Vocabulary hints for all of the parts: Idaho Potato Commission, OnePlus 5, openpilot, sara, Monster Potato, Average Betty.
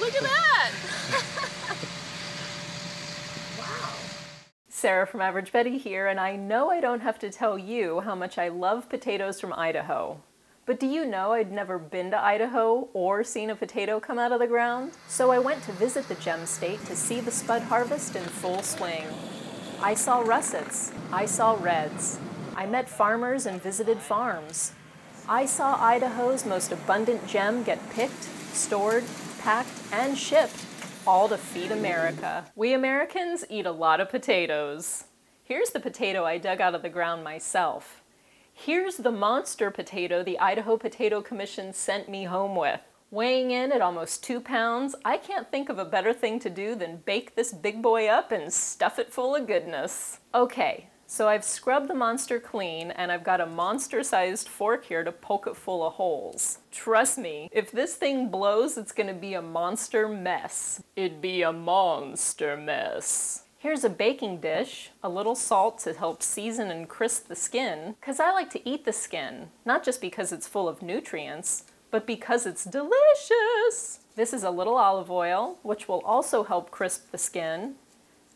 Look at that! Wow. Sarah from Average Betty here, and I know I don't have to tell you how much I love potatoes from Idaho. But do you know I'd never been to Idaho or seen a potato come out of the ground? So I went to visit the Gem State to see the spud harvest in full swing. I saw russets. I saw reds. I met farmers and visited farms. I saw Idaho's most abundant gem get picked, stored, packed, and shipped, all to feed America. We Americans eat a lot of potatoes. Here's the potato I dug out of the ground myself. Here's the monster potato the Idaho Potato Commission sent me home with. Weighing in at almost 2 pounds, I can't think of a better thing to do than bake this big boy up and stuff it full of goodness. Okay, so I've scrubbed the monster clean, and I've got a monster-sized fork here to poke it full of holes. Trust me, if this thing blows, it's gonna be a monster mess. It'd be a monster mess. Here's a baking dish, a little salt to help season and crisp the skin, because I like to eat the skin, not just because it's full of nutrients, but because it's delicious. This is a little olive oil, which will also help crisp the skin,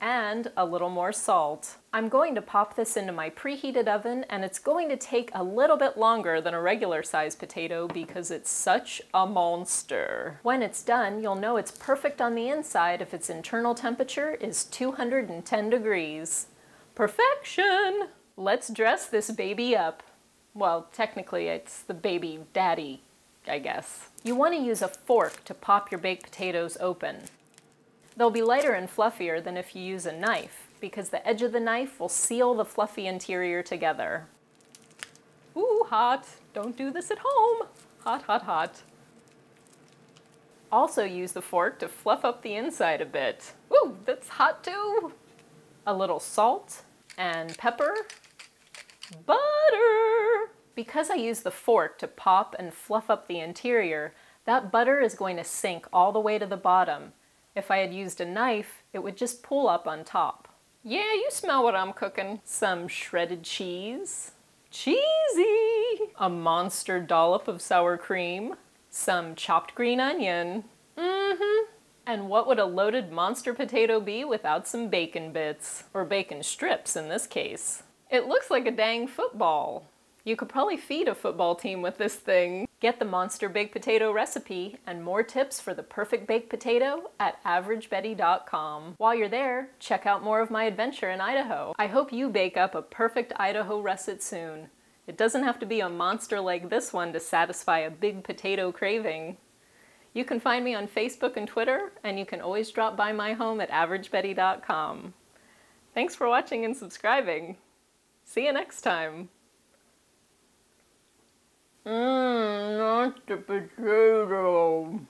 and a little more salt. I'm going to pop this into my preheated oven, and it's going to take a little bit longer than a regular sized potato because it's such a monster. When it's done, you'll know it's perfect on the inside if its internal temperature is 210 degrees. Perfection! Let's dress this baby up. Well, technically it's the baby daddy, I guess. You want to use a fork to pop your baked potatoes open. They'll be lighter and fluffier than if you use a knife, because the edge of the knife will seal the fluffy interior together. Ooh, hot! Don't do this at home! Hot, hot, hot. Also use the fork to fluff up the inside a bit. Ooh, that's hot too! A little salt and pepper. Butter! Because I use the fork to pop and fluff up the interior, that butter is going to sink all the way to the bottom. If I had used a knife, it would just pull up on top. Yeah, you smell what I'm cooking. Some shredded cheese. Cheesy! A monster dollop of sour cream. Some chopped green onion. And what would a loaded monster potato be without some bacon bits? Or bacon strips in this case. It looks like a dang football. You could probably feed a football team with this thing. Get the monster baked potato recipe and more tips for the perfect baked potato at averagebetty.com. While you're there, check out more of my adventure in Idaho. I hope you bake up a perfect Idaho russet soon. It doesn't have to be a monster like this one to satisfy a big potato craving. You can find me on Facebook and Twitter, and you can always drop by my home at averagebetty.com. Thanks for watching and subscribing. See you next time. Monster potato.